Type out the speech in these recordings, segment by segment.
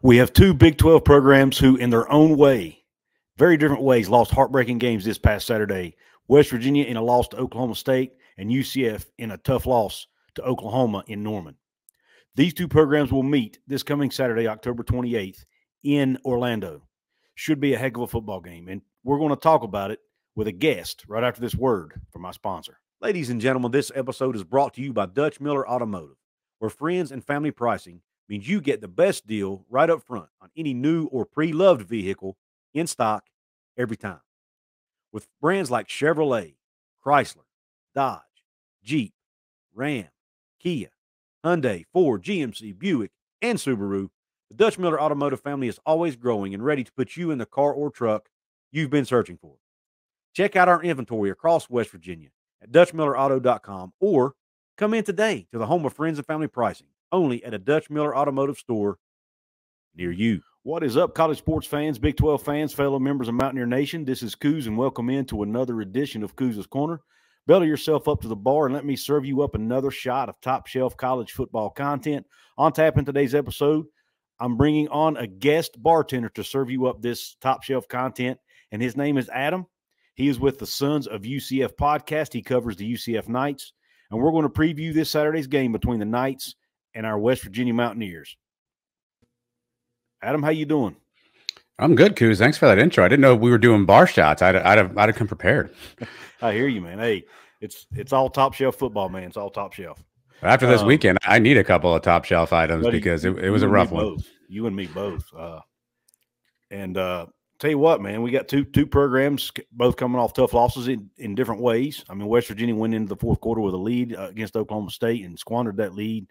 We have two Big 12 programs who, in their own way, very different ways, lost heartbreaking games this past Saturday. West Virginia in a loss to Oklahoma State and UCF in a tough loss to Oklahoma in Norman. These two programs will meet this coming Saturday, October 28th, in Orlando. Should be a heck of a football game, and we're going to talk about it with a guest right after this word from my sponsor. Ladies and gentlemen, this episode is brought to you by Dutch Miller Automotive, where friends and family pricing means you get the best deal right up front on any new or pre-loved vehicle in stock every time. With brands like Chevrolet, Chrysler, Dodge, Jeep, Ram, Kia, Hyundai, Ford, GMC, Buick, and Subaru, the Dutch Miller Automotive family is always growing and ready to put you in the car or truck you've been searching for. Check out our inventory across West Virginia at DutchMillerAuto.com or come in today to the home of friends and family pricing, only at a Dutch Miller Automotive store near you. What is up, college sports fans, Big 12 fans, fellow members of Mountaineer Nation? This is Couz, and welcome in to another edition of Couz's Corner. Belly yourself up to the bar and let me serve you up another shot of top-shelf college football content. On tap in today's episode, I'm bringing on a guest bartender to serve you up this top-shelf content, and his name is Adam. He is with the Sons of UCF podcast. He covers the UCF Knights, and we're going to preview this Saturday's game between the Knights and our West Virginia Mountaineers. Adam, how you doing? I'm good, Couz. Thanks for that intro. I didn't know we were doing bar shots. I'd have come prepared. I hear you, man. Hey, it's all top shelf football, man. It's all top shelf. After this weekend, I need a couple of top shelf items because it was a rough one. Both. You and me both. And tell you what, man, we got two programs both coming off tough losses in different ways. I mean, West Virginia went into the fourth quarter with a lead against Oklahoma State and squandered that lead.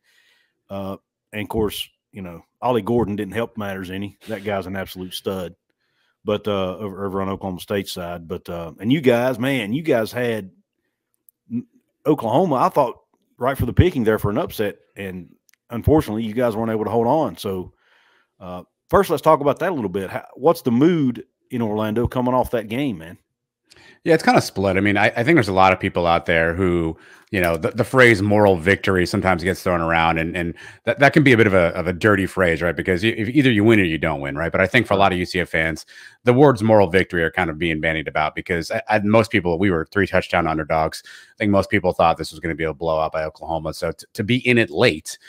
And of course, you know, Ollie Gordon didn't help matters any. That guy's an absolute stud, but over on Oklahoma State's side. But and you guys, man, you guys had Oklahoma, I thought, right for the picking there for an upset, and unfortunately, you guys weren't able to hold on. So first, let's talk about that a little bit. What's the mood in Orlando coming off that game, man? Yeah, it's kind of split. I mean, I think there's a lot of people out there who, you know, the phrase moral victory sometimes gets thrown around, and that can be a bit of a dirty phrase, right? Because if either you win or you don't win, right? But I think for a lot of UCF fans, the words moral victory are kind of being bandied about because most people, we were 3-touchdown underdogs. I think most people thought this was going to be a blowout by Oklahoma. So to be in it late,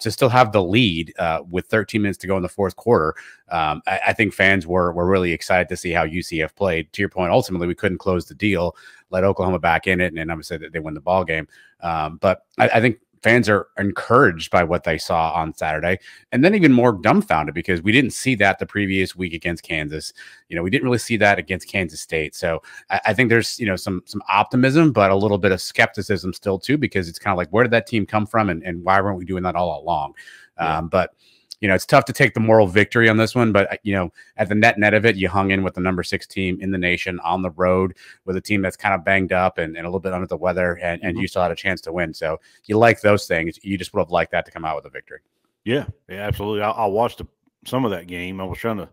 to still have the lead with 13 minutes to go in the fourth quarter, I think fans were really excited to see how UCF played. To your point, ultimately, we couldn't close the deal, let Oklahoma back in it, and obviously they win the ball game. But I think fans are encouraged by what they saw on Saturday, and then even more dumbfounded because we didn't see that the previous week against Kansas. You know, we didn't really see that against Kansas State. So I think there's, you know, some optimism, but a little bit of skepticism still too, because it's kind of like, where did that team come from, and why weren't we doing that all along? Yeah. But you know, it's tough to take the moral victory on this one, but, you know, at the net of it, you hung in with the #6 team in the nation on the road with a team that's kind of banged up and a little bit under the weather, and you still had a chance to win. So you like those things. You just would have liked that to come out with a victory. Yeah, yeah, absolutely. I watched some of that game. I was trying to,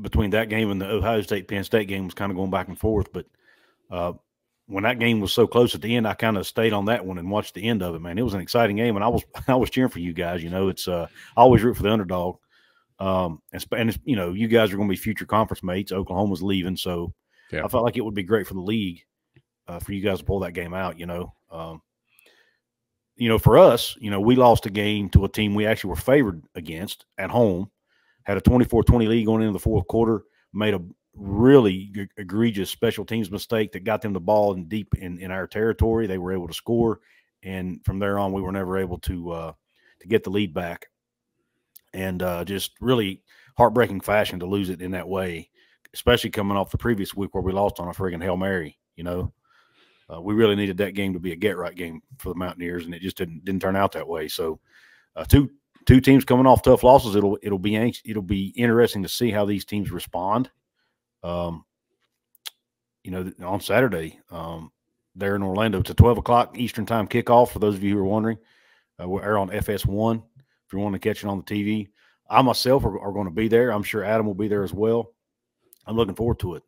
between that game and the Ohio State-Penn State game, was kind of going back and forth. But when that game was so close at the end, I kind of stayed on that one and watched the end of it, man. It was an exciting game, and I was cheering for you guys. You know, it's I always root for the underdog, and it's, you know, you guys are going to be future conference mates. Oklahoma's leaving, so yeah. I felt like it would be great for the league for you guys to pull that game out. You know, for us, you know, we lost a game to a team we actually were favored against at home, had a 24-20 lead going into the fourth quarter, made a really egregious special teams mistake that got them the ball in deep in our territory. They were able to score, and from there on, we were never able to get the lead back, and just really heartbreaking fashion to lose it in that way, especially coming off the previous week where we lost on a friggin' Hail Mary. You know, we really needed that game to be a get right game for the Mountaineers, and it just didn't turn out that way. So two teams coming off tough losses. It'll be anxious. It'll be interesting to see how these teams respond. You know, on Saturday, there in Orlando, it's a 12 o'clock Eastern time kickoff. For those of you who are wondering, we'll air on FS1 if you're wanting to catch it on the TV. I myself are going to be there. I'm sure Adam will be there as well. I'm looking forward to it.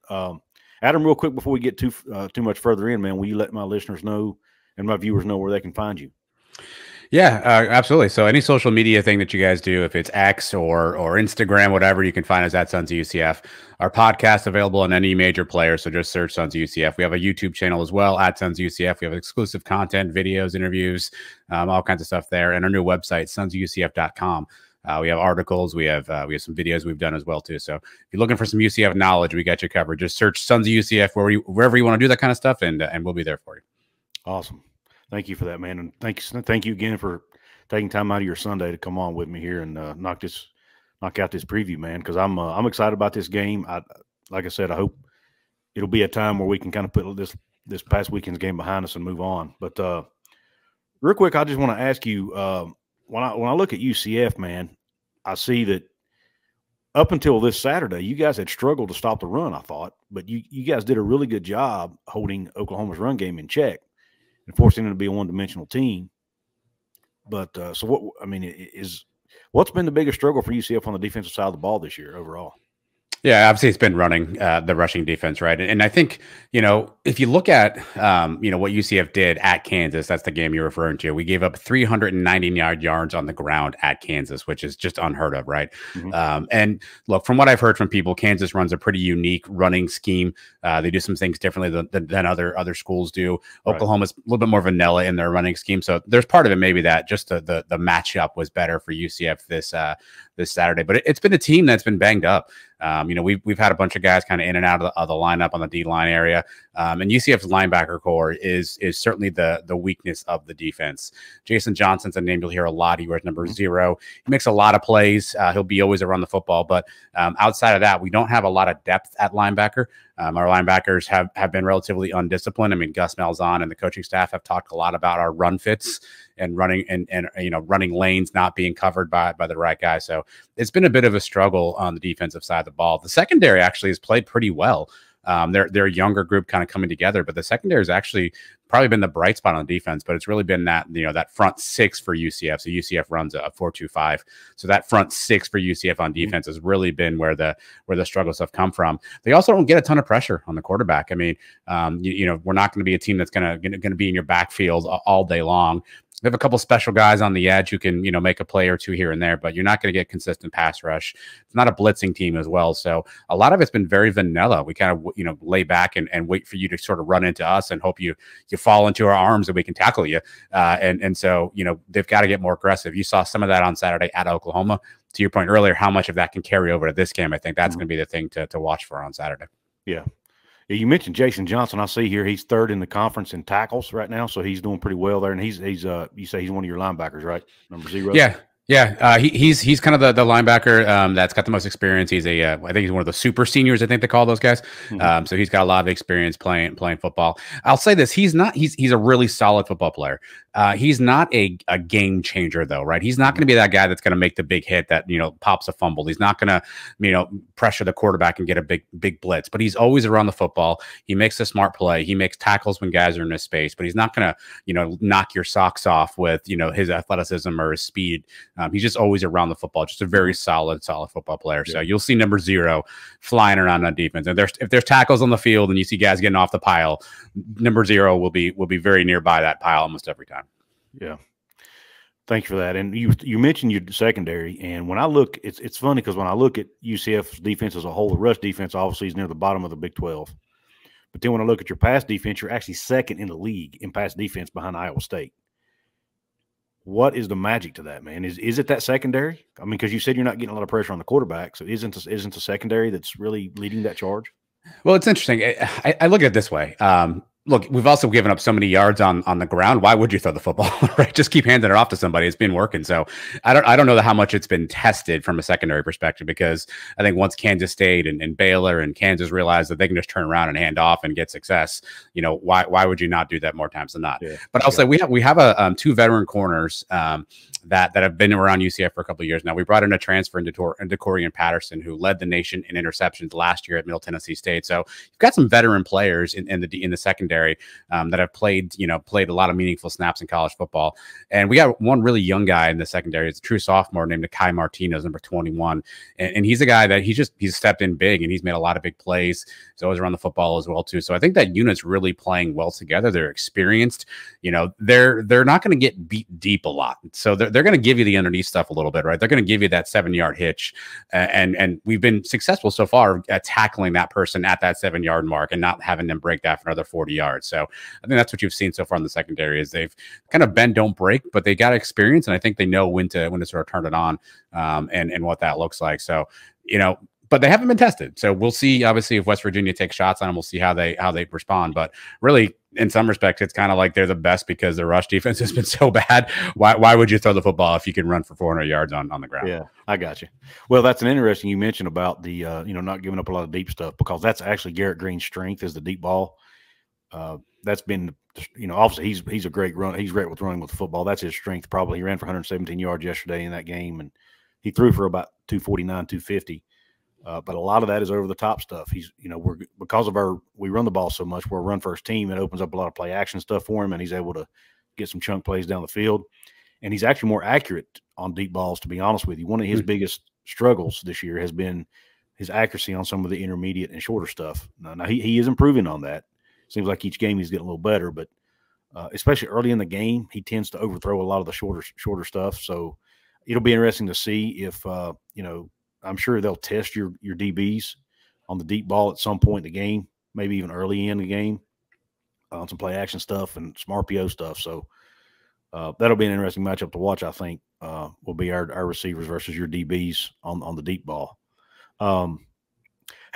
Adam, real quick before we get too much further in, man, will you let my listeners know and my viewers know where they can find you? Yeah, absolutely. So any social media thing that you guys do, if it's X or Instagram, whatever, you can find us at Sons of UCF. Our podcast available on any major player, so just search Sons of UCF. We have a YouTube channel as well, at Sons of UCF. We have exclusive content, videos, interviews, all kinds of stuff there. And our new website, sonsofUCF.com. We have articles. We have some videos we've done as well too. So if you're looking for some UCF knowledge, we got you covered. Just search Sons of UCF wherever you want to do that kind of stuff, and we'll be there for you. Awesome. Thank you for that, man, and thank you again for taking time out of your Sunday to come on with me here and knock out this preview, man. Because I'm excited about this game. Like I said, I hope it'll be a time where we can kind of put this past weekend's game behind us and move on. But real quick, I just want to ask you when I look at UCF, man, I see that up until this Saturday, you guys had struggled to stop the run. I thought, but you guys did a really good job holding Oklahoma's run game in check. Forcing them to be a one-dimensional team. But so what I mean is, what's been the biggest struggle for UCF on the defensive side of the ball this year overall? Yeah, obviously it's been running, the rushing defense, right? And I think, you know, if you look at, you know, what UCF did at Kansas, that's the game you're referring to. We gave up 399 yards on the ground at Kansas, which is just unheard of, right? Mm-hmm. And look, from what I've heard from people, Kansas runs a pretty unique running scheme. They do some things differently than other schools do. Right. Oklahoma's a little bit more vanilla in their running scheme. So there's part of it maybe that just the matchup was better for UCF this Saturday. But it's been a team that's been banged up. You know, we've had a bunch of guys kind of in and out of the lineup on the D-line area, and UCF's linebacker core is certainly the weakness of the defense. Jason Johnson's a name you'll hear a lot. He wears number 0. He makes a lot of plays. He'll be always around the football, but outside of that, we don't have a lot of depth at linebacker. Our linebackers have been relatively undisciplined. I mean, Gus Malzahn and the coaching staff have talked a lot about our run fits and running and you know, running lanes not being covered by the right guy. So it's been a bit of a struggle on the defensive side of the ball. The secondary actually has played pretty well. They're a younger group kind of coming together, but the secondary has actually probably been the bright spot on defense, but it's really been that, you know, that front six for UCF. So UCF runs a 4-2-5. So that front six for UCF on defense has really been where the struggles have come from. They also don't get a ton of pressure on the quarterback. I mean, you know, we're not going to be a team that's going to be in your backfield all day long. We have a couple special guys on the edge who can, you know, make a play or two here and there, but you're not going to get consistent pass rush. It's not a blitzing team as well. So a lot of it's been very vanilla. We kind of, you know, lay back and wait for you to sort of run into us and hope you fall into our arms and we can tackle you. And so, you know, they've got to get more aggressive. You saw some of that on Saturday at Oklahoma. To your point earlier, how much of that can carry over to this game? I think that's going to be the thing to watch for on Saturday. Yeah. You mentioned Jason Johnson. I see here he's third in the conference in tackles right now, so he's doing pretty well there. And he's you say he's one of your linebackers, right? Number 0. Yeah. Yeah, he's kind of the linebacker that's got the most experience. He's I think he's one of the super seniors, I think they call those guys. So he's got a lot of experience playing football. I'll say this: he's a really solid football player. He's not a game changer though, right? He's not going to be that guy that's going to make the big hit that, you know, pops a fumble. He's not going to, you know, pressure the quarterback and get a big blitz. But he's always around the football. He makes a smart play. He makes tackles when guys are in his space. But he's not going to, you know, knock your socks off with, you know, his athleticism or his speed. He's just always around the football, just a very solid football player. Yeah. So you'll see number 0 flying around on defense. And if there's tackles on the field and you see guys getting off the pile, number 0 will be very nearby that pile almost every time. Yeah. Thanks for that. And you mentioned your secondary. And when I look, it's funny because when I look at UCF's defense as a whole, the rush defense obviously is near the bottom of the Big 12. But then when I look at your pass defense, you're actually second in the league in pass defense behind Iowa State. What is the magic to that, man? Is it that secondary? I mean, because you said you're not getting a lot of pressure on the quarterback, so isn't the secondary that's really leading that charge? Well, it's interesting. I look at it this way. Look, we've also given up so many yards on the ground. Why would you throw the football, right? Just keep handing it off to somebody. It's been working. So I don't know how much it's been tested from a secondary perspective, because I think once Kansas State and Baylor and Kansas realize that they can just turn around and hand off and get success, you know, why would you not do that more times than not? Yeah. But I'll say we have a two veteran corners that have been around UCF for a couple of years now. We brought in a transfer into Corian Patterson, who led the nation in interceptions last year at Middle Tennessee State. So you've got some veteran players in the secondary secondary that have played a lot of meaningful snaps in college football. And we got one really young guy in the secondary. It's a true sophomore named Akai Martinez, number 21. And he's a guy that he's stepped in big, and he's made a lot of big plays. He's always around the football as well too. So I think that unit's really playing well together. They're experienced. They're not going to get beat deep a lot. So they're going to give you the underneath stuff a little bit, right? They're going to give you that 7-yard hitch. And we've been successful so far at tackling that person at that 7-yard mark and not having them break that for another 40 yards. So I think that's what you've seen so far in the secondary is they've kind of bend, don't break, but they got experience. And I think they know when to sort of turn it on and what that looks like. So, but they haven't been tested. So we'll see, obviously, if West Virginia takes shots on them, we'll see how they respond. But really, in some respects, it's kind of like they're the best because their rush defense has been so bad. Why would you throw the football if you can run for 400 yards on the ground? Yeah, I got you. Well, that's an interesting you mentioned about the, not giving up a lot of deep stuff, because that's actually Garrett Green's strength is the deep ball. That's been, obviously he's a great runner. He's great with running with the football. That's his strength probably. He ran for 117 yards yesterday in that game, and he threw for about 249, 250. But a lot of that is over the top stuff. We run the ball so much, we're a run first team. It opens up a lot of play action stuff for him, and he's able to get some chunk plays down the field. And he's actually more accurate on deep balls, to be honest with you. One of his biggest struggles this year has been his accuracy on some of the intermediate and shorter stuff. Now he is improving on that. Seems like each game he's getting a little better, but especially early in the game, he tends to overthrow a lot of the shorter stuff. So it'll be interesting to see if, I'm sure they'll test your DBs on the deep ball at some point in the game, maybe even early in the game, on some play action stuff and some RPO stuff. So that'll be an interesting matchup to watch, I think, will be our receivers versus your DBs on the deep ball. How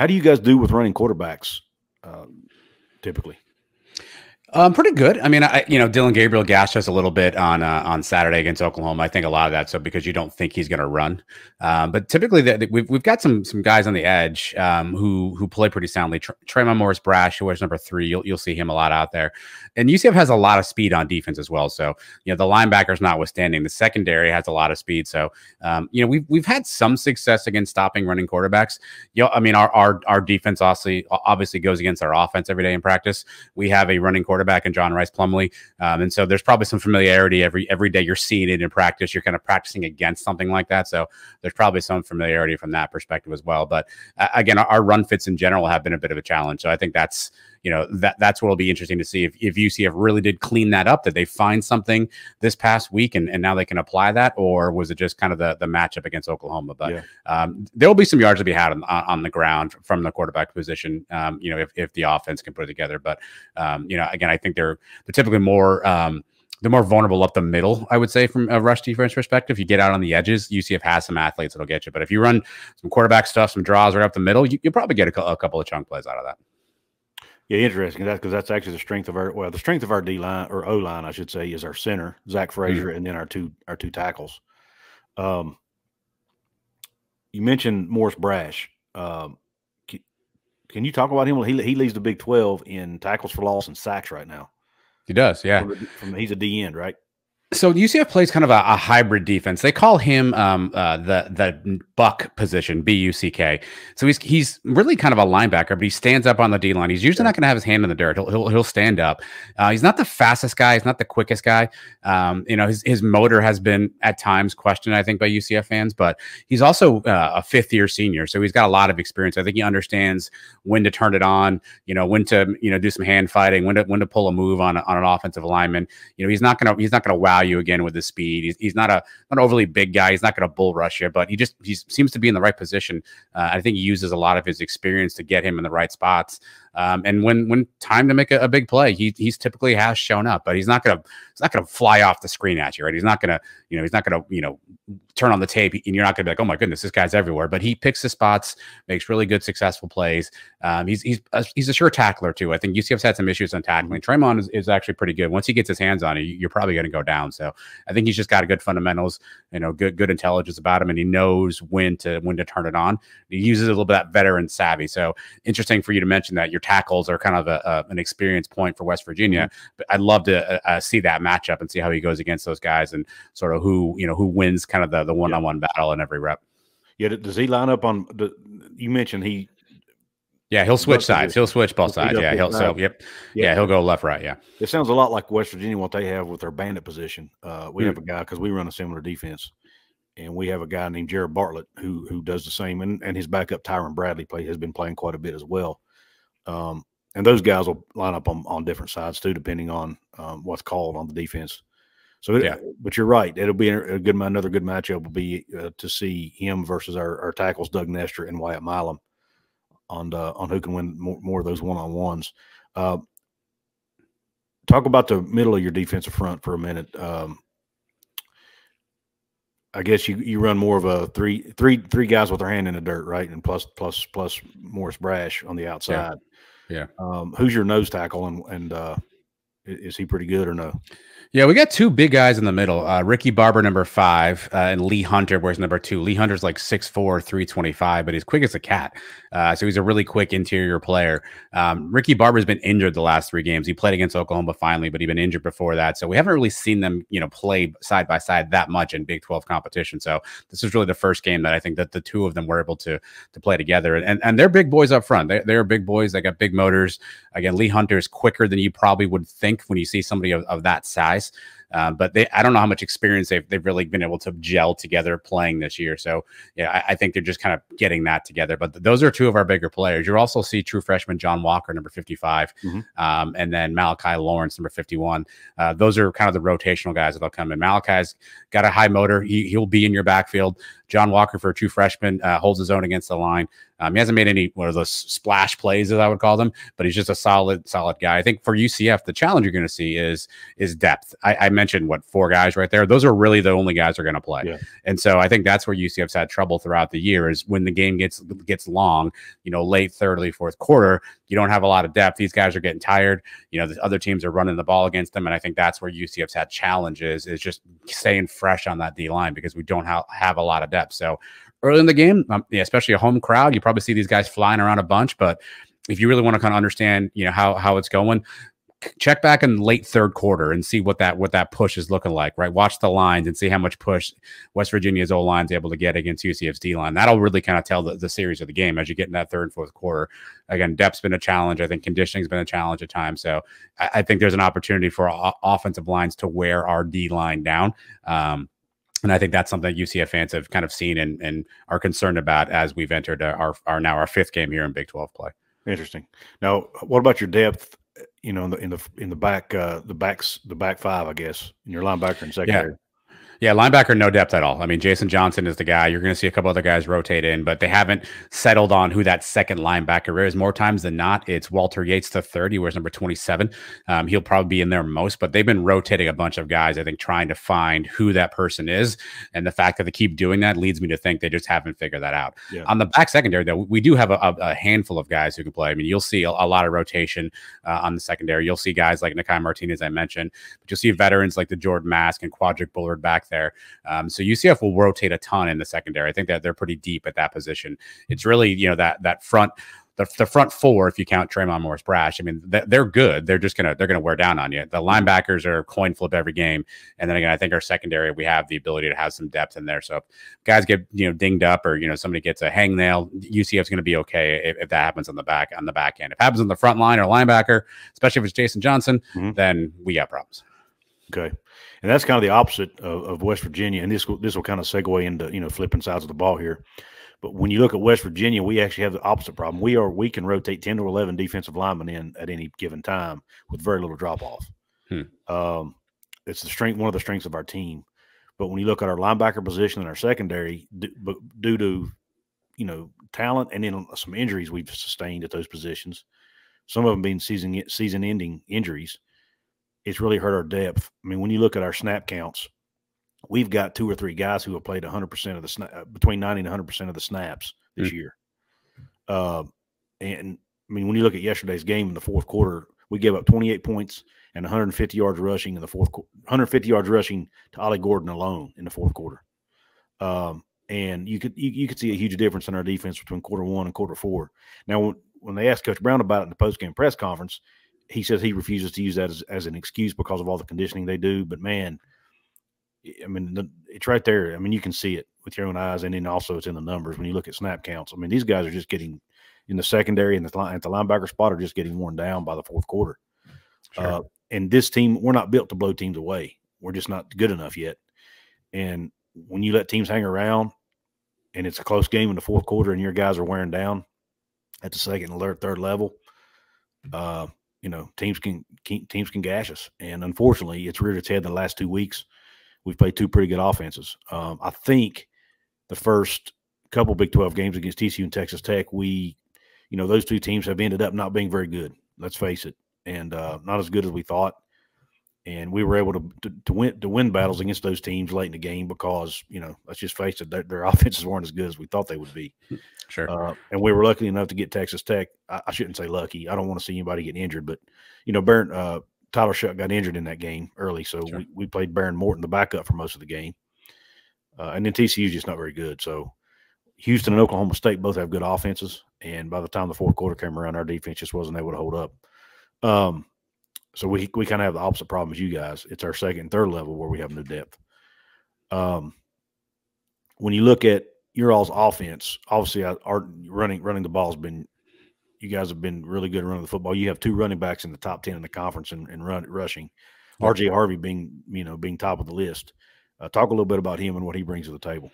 do you guys do with running quarterbacks typically? Pretty good. I mean, Dylan Gabriel gashed us a little bit on Saturday against Oklahoma. I think a lot of that, so because you don't think he's going to run, but typically we've got some guys on the edge who play pretty soundly. Trevon Morris-Brash, who wears number 3, you'll see him a lot out there. And UCF has a lot of speed on defense as well. So the linebackers notwithstanding, the secondary has a lot of speed. So we've had some success against stopping running quarterbacks. I mean, our defense obviously goes against our offense every day in practice. We have a running quarterback and John Rhys Plumlee. And so there's probably some familiarity every day. You're seeing it in practice. You're kind of practicing against something like that. So there's probably some familiarity from that perspective as well. But again, our run fits in general have been a bit of a challenge. So I think that's, that's what will be interesting to see if UCF really did clean that up, that they find something this past week and now they can apply that, or was it just kind of the matchup against Oklahoma? But yeah. There'll be some yards to be had on the ground from the quarterback position, if the offense can put it together. But, again, I think they're typically more they're more vulnerable up the middle, I would say, from a rush defense perspective. You get out on the edges, UCF has some athletes that'll get you. But if you run some quarterback stuff, some draws right up the middle, you'll probably get a couple of chunk plays out of that. Yeah, interesting. That's because that's actually the strength of our D line, or O line, I should say, is our center, Zach Frazier, and then our two tackles. You mentioned Morris-Brash. Can you talk about him? Well, he leads the Big 12 in tackles for loss and sacks right now. He does, yeah. He's a D end, right? So UCF plays kind of a hybrid defense. They call him the buck position, B-U-C-K. So he's really kind of a linebacker, but he stands up on the D line. He's usually not going to have his hand in the dirt. He'll stand up. He's not the fastest guy. He's not the quickest guy. His motor has been at times questioned, I think, by UCF fans. But he's also a fifth-year senior, so he's got a lot of experience. I think he understands when to turn it on. When to do some hand fighting. When to pull a move on an offensive lineman. He's not gonna wow you again with his speed. He's not an overly big guy. He's not going to bull rush you, but he seems to be in the right position. I think he uses a lot of his experience to get him in the right spots. And when time to make a big play, he's typically has shown up, but he's not gonna fly off the screen at you, right? He's not gonna turn on the tape, and you're not gonna be like, oh my goodness, this guy's everywhere. But he picks his spots, makes really good, successful plays. He's a sure tackler too. I think UCF's had some issues on tackling. Tremont is actually pretty good. Once he gets his hands on it, you're probably gonna go down. So I think he's just got good fundamentals, good intelligence about him, and he knows when to turn it on. He uses a little bit of that veteran savvy. So interesting for you to mention that your tackles are kind of an experience point for West Virginia. But I'd love to see that matchup and see how he goes against those guys and sort of who wins kind of the one-on-one battle in every rep. Yeah, does he line up on you mentioned he Yeah, he'll switch sides. He'll switch both sides. Yeah, he'll so yep. Yeah, he'll go left, right. Yeah, it sounds a lot like West Virginia what they have with their bandit position. We have a guy because we run a similar defense, and we have a guy named Jared Bartlett who does the same, and his backup Tyron Bradley has been playing quite a bit as well. And those guys will line up on different sides too, depending on what's called on the defense. So yeah, but you're right. It'll be another good matchup will be to see him versus our tackles Doug Nestor and Wyatt Milam. On who can win more of those one-on-ones. Talk about the middle of your defensive front for a minute. I guess you run more of a three guys with their hand in the dirt, right? And plus Morris-Brash on the outside. Yeah. Who's your nose tackle, and is he pretty good or no? Yeah, we got two big guys in the middle. Ricky Barber, number 5, and Lee Hunter, where's number 2. Lee Hunter's like 6'4", 325, but he's quick as a cat. So he's a really quick interior player. Ricky Barber's been injured the last 3 games. He played against Oklahoma finally, but he'd been injured before that. So we haven't really seen them, play side by side that much in Big 12 competition. So this is really the first game that I think that the two of them were able to play together. And they're big boys up front. They're big boys. They got big motors. Again, Lee Hunter is quicker than you probably would think when you see somebody of that size. But I don't know how much experience they've really been able to gel together playing this year. So yeah, I think they're just kind of getting that together. But those are two of our bigger players. You'll also see true freshman John Walker, number 55, and then Malachi Lawrence, number 51. Those are kind of the rotational guys that'll come in. Malachi's got a high motor. He'll be in your backfield. John Walker, for a true freshman, holds his own against the line. He hasn't made any one of those splash plays, as I would call them, but he's just a solid guy. I think for UCF, the challenge you're going to see is depth. I mentioned, 4 guys right there. Those are really the only guys who are going to play. Yeah. And so I think that's where UCF's had trouble throughout the year is when the game gets long, late third, early fourth quarter, you don't have a lot of depth. These guys are getting tired. The other teams are running the ball against them, and I think that's where UCF's had challenges is just staying fresh on that D-line because we don't have a lot of depth. So early in the game, especially a home crowd, you probably see these guys flying around a bunch. But if you really want to kind of understand, how it's going, check back in late third quarter and see what that push is looking like, right? Watch the lines and see how much push West Virginia's O-line is able to get against UCF's D-line. That'll really kind of tell the series of the game as you get in that third and fourth quarter. Again, depth's been a challenge. I think conditioning's been a challenge at times. So I think there's an opportunity for our offensive lines to wear our D-line down. And I think that's something that UCF fans have kind of seen and are concerned about as we've entered our 5th game here in Big 12 play. Interesting. Now, what about your depth? In the back, the back 5, I guess, in your linebacker and secondary. Yeah. Yeah, linebacker, no depth at all. I mean, Jason Johnson is the guy. You're going to see a couple other guys rotate in, but they haven't settled on who that second linebacker is. More times than not, it's Walter Yates III. He wears number 27. He'll probably be in there most, but they've been rotating a bunch of guys, I think, trying to find who that person is. And the fact that they keep doing that leads me to think they just haven't figured that out. Yeah. On the back secondary, though, we do have a handful of guys who can play. I mean, you'll see a lot of rotation on the secondary. You'll see guys like Nakai Martinez, I mentioned, but you'll see veterans like the Jordan Mask and Quadric Bullard back there. So UCF will rotate a ton in the secondary. I think that they're pretty deep at that position. It's really, that front, the front 4, if you count Trevon Morris-Brash, I mean, they're good. They're just going to wear down on you. The linebackers are coin flip every game. And then again, I think our secondary, we have the ability to have some depth in there. So if guys get, dinged up or, somebody gets a hangnail, UCF's going to be okay if that happens on the back end. If it happens on the front line or linebacker, especially if it's Jason Johnson, then we got problems. Okay. And that's kind of the opposite of West Virginia. And this will kind of segue into, flipping sides of the ball here. But when you look at West Virginia, we actually have the opposite problem. We can rotate 10 to 11 defensive linemen in at any given time with very little drop-off. It's one of the strengths of our team. But when you look at our linebacker position and our secondary, due to, talent and then some injuries we've sustained at those positions, some of them being season-ending injuries, it's really hurt our depth. I mean, when you look at our snap counts, we've got 2 or 3 guys who have played 100% of the snap, between 90 and 100% of the snaps this year. And I mean, when you look at yesterday's game in the fourth quarter, we gave up 28 points and 150 yards rushing in the fourth quarter, 150 yards rushing to Ollie Gordon alone in the fourth quarter. And you could see a huge difference in our defense between quarter 1 and quarter 4. Now, when they asked Coach Brown about it in the postgame press conference, he says he refuses to use that as an excuse because of all the conditioning they do. But, man, I mean, it's right there. I mean, you can see it with your own eyes, and then also it's in the numbers when you look at snap counts. I mean, these guys are just getting in the secondary and at the linebacker spot are just getting worn down by the fourth quarter. Sure. And this team, we're not built to blow teams away. We're just not good enough yet. And when you let teams hang around and it's a close game in the fourth quarter and your guys are wearing down at the second and third level, you know, teams can gash us. And unfortunately, it's reared its head in the last 2 weeks. We've played two pretty good offenses. I think the first couple Big 12 games against TCU and Texas Tech, we, you know, those two teams have ended up not being very good. Let's face it. And not as good as we thought. And we were able to win battles against those teams late in the game because, you know, let's just face it, their offenses weren't as good as we thought they would be. Sure. And we were lucky enough to get Texas Tech. I shouldn't say lucky. I don't want to see anybody get injured, but, you know, Tyler Shuck got injured in that game early, so sure. we played Baron Morton, the backup, for most of the game. And then TCU's just not very good. So Houston and Oklahoma State both have good offenses, and by the time the fourth quarter came around, our defense just wasn't able to hold up. So we kind of have the opposite problem as you guys. It's our second and third level where we have no depth. When you look at your all's offense, obviously our running the ball has been – you guys have been really good at running the football. You have two running backs in the top 10 in the conference and rushing. R.J. Harvey being top of the list. Talk a little bit about him and what he brings to the table.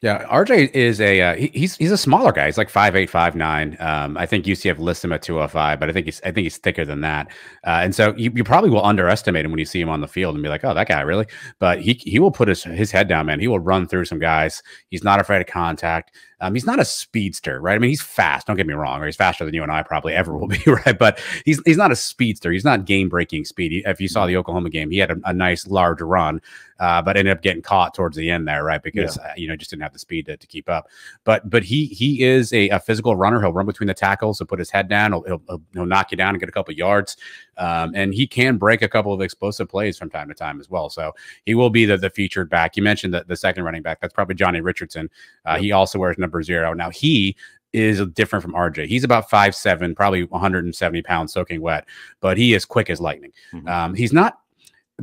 Yeah, RJ is a he's a smaller guy. He's like 5'8", 5'9". I think UCF lists him at 205, but I think he's thicker than that. And so you probably will underestimate him when you see him on the field and be like, oh, that guy really. But he will put his head down, man. He will run through some guys. He's not afraid of contact. He's not a speedster, right? I mean, he's fast. Don't get me wrong, or he's faster than you and I probably ever will be, right? But he's not a speedster. He's not game-breaking speed. If you saw the Oklahoma game, he had a nice large run, but ended up getting caught towards the end there, right? Because you know, just didn't have the speed to keep up. But he is a physical runner. He'll run between the tackles. He'll put his head down. He'll knock you down and get a couple of yards. And he can break a couple of explosive plays from time to time as well. So he will be the featured back. You mentioned the second running back. That's probably Johnny Richardson. He also wears number 0. Now he is different from RJ. He's about 5'7", probably 170 pounds soaking wet, but he is quick as lightning. Mm-hmm. He's not,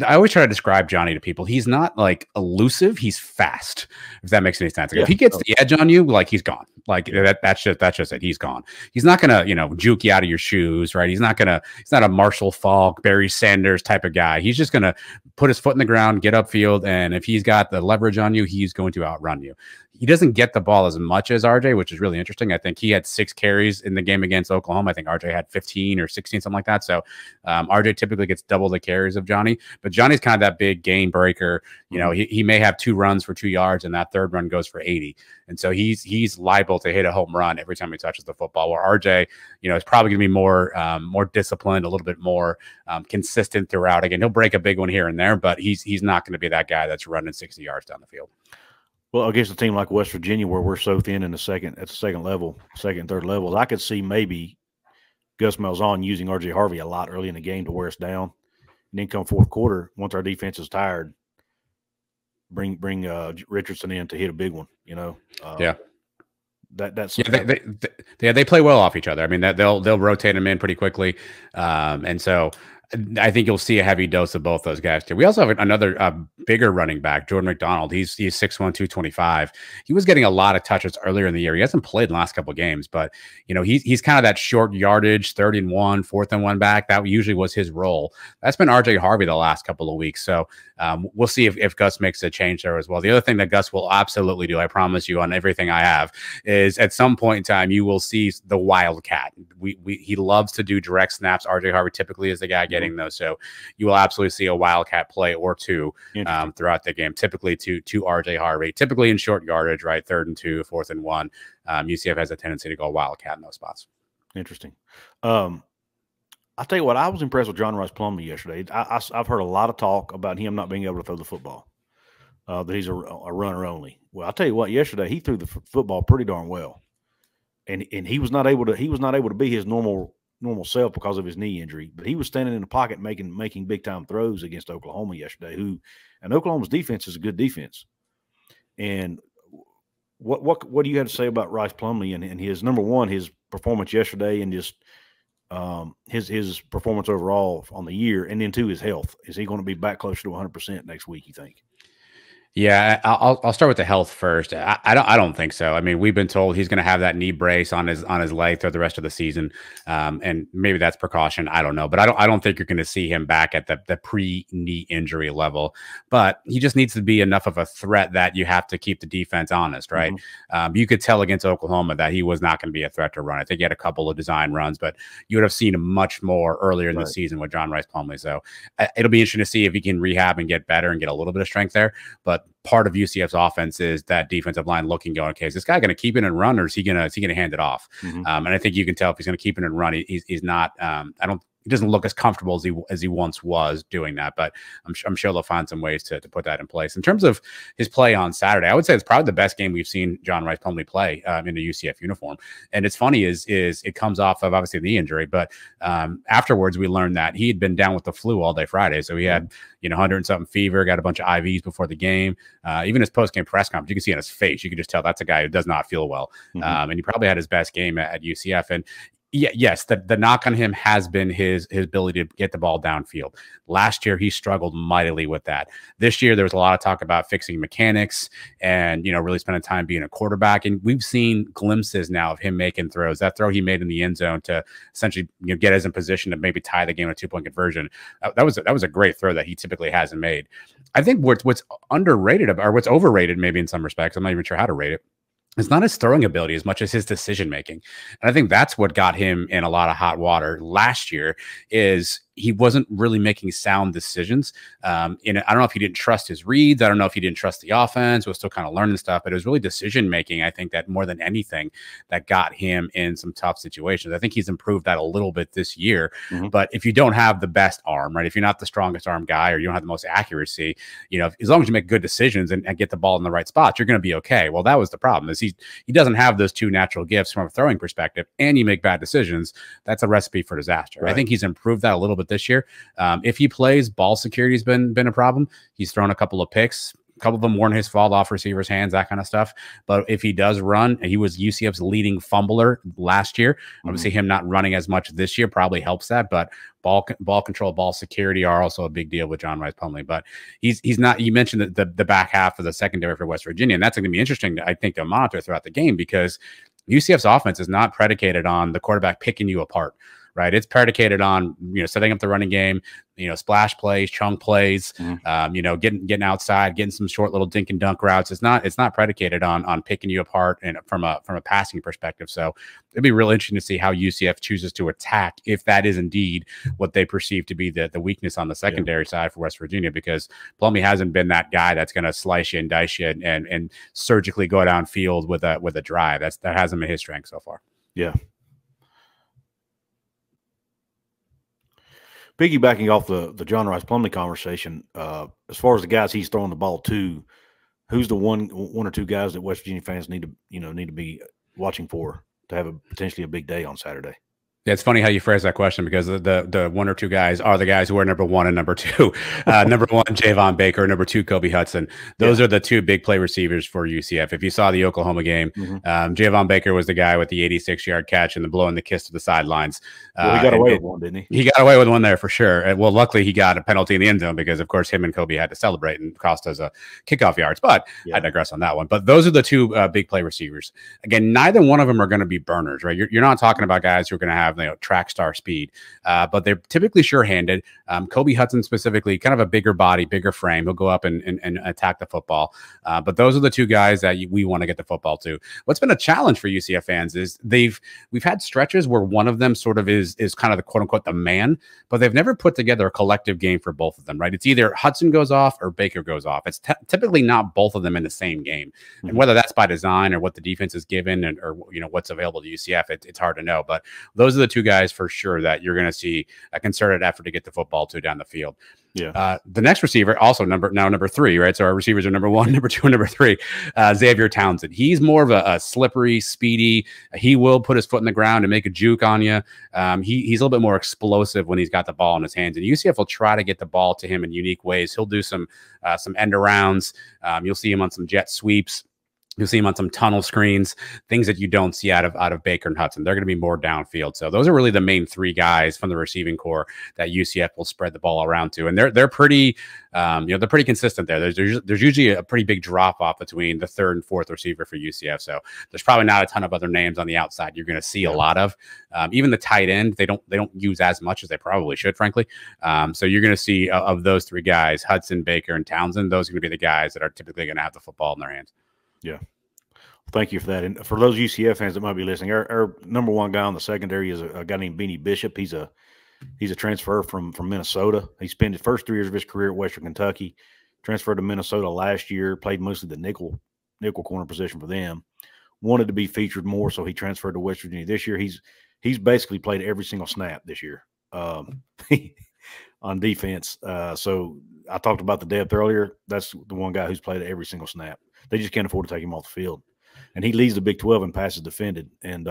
I always try to describe Johnny to people. He's not like elusive. He's fast. If that makes any sense. Like, yeah. If he gets the edge on you, like he's gone. Like that's just it. He's gone. He's not going to, you know, juke you out of your shoes, right? He's not a Marshall Faulk, Barry Sanders type of guy. He's just going to put his foot in the ground, get upfield. And if he's got the leverage on you, he's going to outrun you. He doesn't get the ball as much as RJ, which is really interesting. I think he had 6 carries in the game against Oklahoma. I think RJ had 15 or 16, something like that. So RJ typically gets double the carries of Johnny, but Johnny's kind of that big game breaker. You know, he may have 2 runs for 2 yards and that third run goes for 80. And so he's liable to hit a home run every time he touches the football, where RJ, you know, is probably going to be more disciplined, a little bit more consistent throughout. Again, he'll break a big one here and there, but he's not going to be that guy that's running 60 yards down the field. Well, against a team like West Virginia, where we're so thin in second and third levels, I could see maybe Gus Malzahn using RJ Harvey a lot early in the game to wear us down, and then come fourth quarter, once our defense is tired, bring Richardson in to hit a big one. You know, they play well off each other. I mean, they'll rotate them in pretty quickly, and so. I think you'll see a heavy dose of both those guys too. We also have another bigger running back, Jordan McDonald. He's 6'1", 225. He was getting a lot of touches earlier in the year. He hasn't played in the last couple of games, but you know, he's kind of that short yardage, 3rd and 1, 4th and 1 back. That usually was his role. That's been RJ Harvey the last couple of weeks. So we'll see if Gus makes a change there as well. The other thing that Gus will absolutely do, I promise you on everything I have, is at some point in time you will see the Wildcat. He loves to do direct snaps. RJ Harvey typically is the guy getting those, so you will absolutely see a Wildcat play or 2 throughout the game, typically to RJ Harvey, typically in short yardage, right? 3rd and 2, 4th and 1. UCF has a tendency to go Wildcat in those spots. Interesting. I'll tell you what, I was impressed with John Rhys Plumlee yesterday. I've heard a lot of talk about him not being able to throw the football, that he's a runner only. Well, I'll tell you what, yesterday he threw the football pretty darn well, and he was not able to be his normal self because of his knee injury, but he was standing in the pocket making big time throws against Oklahoma yesterday. And Oklahoma's defense is a good defense. And what do you have to say about Rhys Plumlee and his his performance yesterday, and just his performance overall on the year, and then 2, his health? Is he going to be back closer to 100% next week, you think? Yeah, I'll start with the health first. I don't think so. I mean, we've been told he's going to have that knee brace on his leg throughout the rest of the season, and maybe that's precaution. I don't know, but I don't think you're going to see him back at the pre-knee injury level. But he just needs to be enough of a threat that you have to keep the defense honest, right? Mm-hmm. You could tell against Oklahoma that he was not going to be a threat to run. I think he had a couple of design runs, but you would have seen him much more earlier in the season with John Rhys Plumlee. So it'll be interesting to see if he can rehab and get better and get a little bit of strength there, but part of UCF's offense is that defensive line looking, going, okay, is this guy going to keep it and run, or is he going to hand it off? Mm-hmm. And I think you can tell if he's going to keep it and run, he's not. He doesn't look as comfortable as he once was doing that. But I'm sure they'll find some ways to put that in place. In terms of his play on Saturday, I would say it's probably the best game we've seen John Rhys Plumlee play in a UCF uniform. And it's funny is it comes off of obviously the injury, but afterwards we learned that he had been down with the flu all day Friday, so he had 100-something fever, got a bunch of IVs before the game. Even his post-game press conference, you can see on his face, you can just tell that's a guy who does not feel well. Mm-hmm. And he probably had his best game at UCF. And yeah, yes, the knock on him has been his ability to get the ball downfield. Last year, he struggled mightily with that. This year, there was a lot of talk about fixing mechanics and, really spending time being a quarterback. And we've seen glimpses now of him making throws. That throw he made in the end zone to essentially get us in position to maybe tie the game with a two-point conversion. That was a great throw that he typically hasn't made. I think what's underrated or what's overrated maybe in some respects, I'm not even sure how to rate it, it's not his throwing ability as much as his decision making. And I think that's what got him in a lot of hot water last year is he wasn't really making sound decisions. And I don't know if he didn't trust his reads. I don't know if he didn't trust the offense. We're still kind of learning stuff, but it was really decision making, I think, that more than anything that got him in some tough situations. I think he's improved that a little bit this year. Mm-hmm. But if you don't have the best arm, right, if you're not the strongest arm guy or you don't have the most accuracy, as long as you make good decisions and get the ball in the right spots, you're going to be okay. Well, that was the problem is he doesn't have those two natural gifts from a throwing perspective, and you make bad decisions. That's a recipe for disaster. Right. I think he's improved that a little bit this year. If he plays, ball security's been a problem. He's thrown a couple of picks. A couple of them weren't his fault, off receivers' hands, that kind of stuff. But if he does run, he was UCF's leading fumbler last year. Mm-hmm. Obviously, him not running as much this year probably helps that. But ball control, ball security are also a big deal with John Rhys Plumlee. But he's not. You mentioned the back half of the secondary for West Virginia, and that's going to be interesting, I think, to monitor throughout the game because UCF's offense is not predicated on the quarterback picking you apart. Right. It's predicated on, setting up the running game, splash plays, chunk plays, mm-hmm. Getting outside, getting some short little dink and dunk routes. It's not predicated on picking you apart and from a passing perspective. So it'd be real interesting to see how UCF chooses to attack if that is indeed what they perceive to be the weakness on the secondary side for West Virginia, because Plumlee hasn't been that guy that's going to slice you and dice you and surgically go downfield with a drive. That hasn't been his strength so far. Yeah. Piggybacking off the John Rhys Plumlee conversation, as far as the guys he's throwing the ball to, who's the one or two guys that West Virginia fans need to be watching for to have potentially a big day on Saturday? Yeah, it's funny how you phrase that question because the one or two guys are the guys who are number one and number two. Number one, Javon Baker. Number two, Kobe Hudson. Those are the two big play receivers for UCF. If you saw the Oklahoma game, mm-hmm. Javon Baker was the guy with the 86-yard catch and the blow and the kiss to the sidelines. He got away with one, didn't he? He got away with one there for sure. And, well, luckily he got a penalty in the end zone because, of course, him and Kobe had to celebrate and cost us a kickoff yards. But I digress on that one. But those are the two big play receivers. Again, neither one of them are going to be burners, right? You're not talking about guys who are going to have track star speed, but they're typically sure-handed. Kobe Hudson specifically, kind of a bigger body, bigger frame. He'll go up and attack the football. But those are the two guys that we want to get the football to. What's been a challenge for UCF fans is we've had stretches where one of them sort of is kind of the quote-unquote the man, but they've never put together a collective game for both of them, right? It's either Hudson goes off or Baker goes off. It's typically not both of them in the same game. And whether that's by design or what the defense is given or what's available to UCF, it's hard to know. But those are the two guys for sure that you're going to see a concerted effort to get the football to down the field. Yeah. The next receiver, also number three, right? So our receivers are number one, number two, and number three. Xavier Townsend. He's more of a slippery, speedy. He will put his foot in the ground and make a juke on you. He's a little bit more explosive when he's got the ball in his hands, and UCF will try to get the ball to him in unique ways. He'll do some end arounds. You'll see him on some jet sweeps. You'll see him on some tunnel screens, things that you don't see out of Baker and Hudson. They're going to be more downfield. So those are really the main three guys from the receiving core that UCF will spread the ball around to. And they're pretty, you know, they're pretty consistent there. There's usually a pretty big drop off between the third and fourth receiver for UCF. So there's probably not a ton of other names on the outside you're going to see a lot of. Even the tight end, they don't use as much as they probably should, frankly. So you're going to see of those three guys, Hudson, Baker, and Townsend, those are going to be the guys that are typically going to have the football in their hands. Yeah. Well, thank you for that. And for those UCF fans that might be listening, our number one guy on the secondary is a guy named Beanie Bishop. He's a transfer from Minnesota. He spent his first 3 years of his career at Western Kentucky, transferred to Minnesota last year, played mostly the nickel corner position for them, wanted to be featured more, so he transferred to West Virginia this year. He's basically played every single snap this year on defense. So I talked about the depth earlier. That's the one guy who's played every single snap. They just can't afford to take him off the field. And he leads the Big 12 in passes defended. And,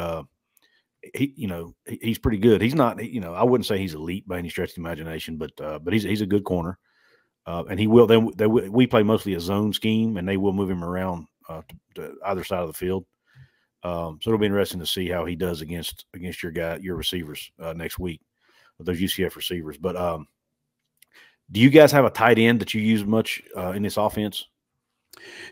he's pretty good. He's not, I wouldn't say he's elite by any stretch of the imagination, but he's a good corner. And he will, we play mostly a zone scheme, and they will move him around to either side of the field. So it'll be interesting to see how he does against your receivers next week, those UCF receivers. But do you guys have a tight end that you use much in this offense?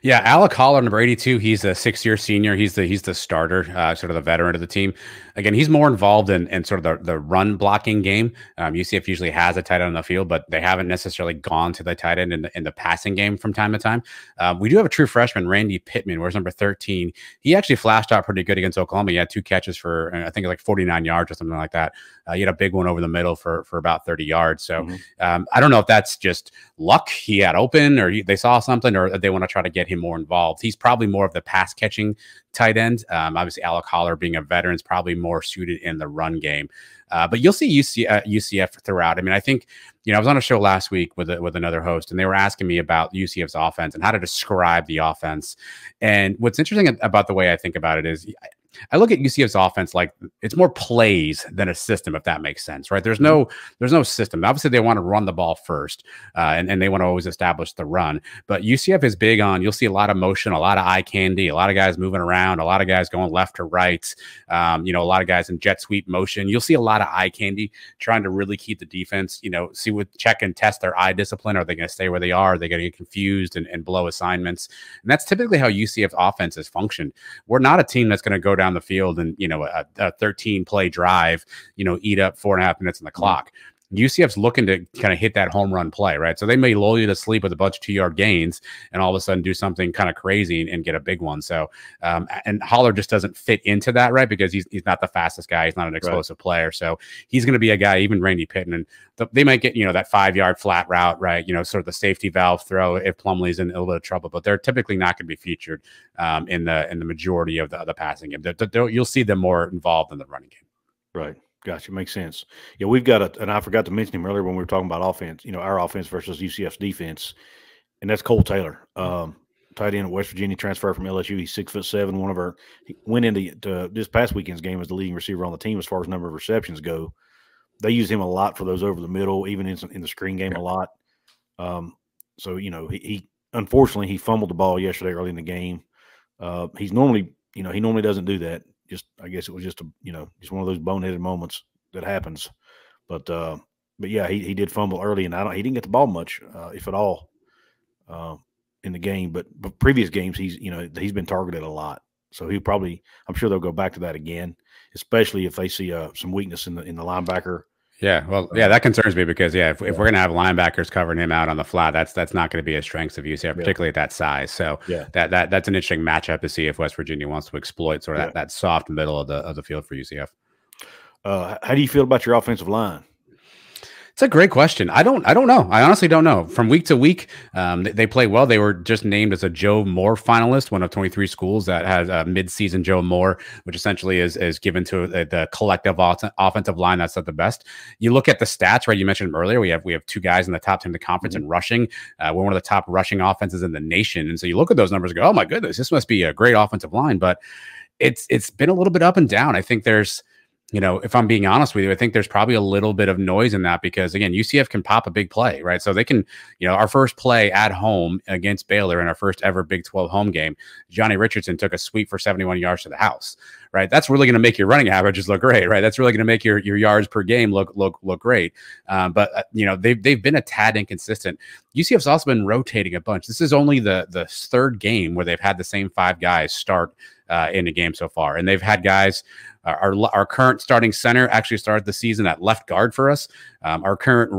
Yeah, Alec Holler, number 82. He's a six-year senior. He's the starter, sort of the veteran of the team. Again, he's more involved in sort of the run blocking game. UCF usually has a tight end on the field, but they haven't necessarily gone to the tight end in the passing game from time to time. We do have a true freshman, Randy Pittman, where's number 13. He actually flashed out pretty good against Oklahoma. He had 2 catches for, I think, like 49 yards or something like that. He had a big one over the middle for about 30 yards. So I don't know if that's just luck. He had open, or they saw something, or they want to try to get him more involved. He's probably more of the pass catching tight end. Obviously, Alec Holler, being a veteran, is probably more suited in the run game. But you'll see UCF throughout. I mean, I think, I was on a show last week with another host, and they were asking me about UCF's offense and how to describe the offense. And what's interesting about the way I think about it is I look at UCF's offense like it's more plays than a system, if that makes sense, right? There's no system. Obviously, they want to run the ball first, and they want to always establish the run. But UCF is big on, you'll see a lot of motion, a lot of eye candy, a lot of guys moving around, a lot of guys going left to right, a lot of guys in jet sweep motion. You'll see a lot of eye candy, trying to really keep the defense, see what check and test their eye discipline. Are they going to stay where they are? Are they going to get confused and blow assignments? And that's typically how UCF's offense has functioned. We're not a team that's going to go down the field and a 13-play drive, eat up 4.5 minutes on the clock. UCF's looking to kind of hit that home run play, right? So they may lull you to sleep with a bunch of 2-yard gains, and all of a sudden do something kind of crazy and get a big one. So, and Holler just doesn't fit into that, right? Because he's not the fastest guy. He's not an explosive player. So he's going to be a guy, even Randy Pittman, they might get, that 5-yard flat route, right? Sort of the safety valve throw if Plumlee's in a little bit of trouble, but they're typically not going to be featured in the majority of the passing game. You'll see them more involved in the running game. Right. Gotcha. Makes sense. Yeah, we've got and I forgot to mention him earlier when we were talking about offense, our offense versus UCF's defense, and that's Cole Taylor, tight end at West Virginia, transfer from LSU. He's 6'7". He went into this past weekend's game as the leading receiver on the team as far as number of receptions go. They use him a lot for those over the middle, even in the screen game a lot. So, he unfortunately, he fumbled the ball yesterday early in the game. He's normally, he normally doesn't do that. I guess it was just just one of those boneheaded moments that happens, but yeah, he did fumble early, and he didn't get the ball much, if at all, in the game. But previous games, he's been targeted a lot, so I'm sure they'll go back to that again, especially if they see some weakness in the linebacker. Yeah, well, yeah, that concerns me because, if we're going to have linebackers covering him out on the flat, that's not going to be a strength of UCF, particularly at that size. So that's an interesting matchup to see if West Virginia wants to exploit sort of that soft middle of the field for UCF. How do you feel about your offensive line? It's a great question. I don't know. I honestly don't know. From week to week, they play well. They were just named as a Joe Moore finalist, one of 23 schools that has a midseason Joe Moore, which essentially is given to the collective offensive line that's at the best. You look at the stats, right? You mentioned them earlier. We have 2 guys in the top 10 of the conference in rushing. We're one of the top rushing offenses in the nation. And so you look at those numbers and go, oh my goodness, this must be a great offensive line. But it's been a little bit up and down. I think there's you know, if I'm being honest with you, I think there's probably a little bit of noise in that because, again, UCF can pop a big play, right? So they can, you know, our first play at home against Baylor in our first ever Big 12 home game, Johnny Richardson took a sweep for 71 yards to the house, right? That's really going to make your running averages look great, right? That's really going to make your yards per game look great. You know, they've been a tad inconsistent. UCF's also been rotating a bunch. This is only the third game where they've had the same five guys start in the game so far. And they've had guys, our current starting center actually started the season at left guard for us. Our current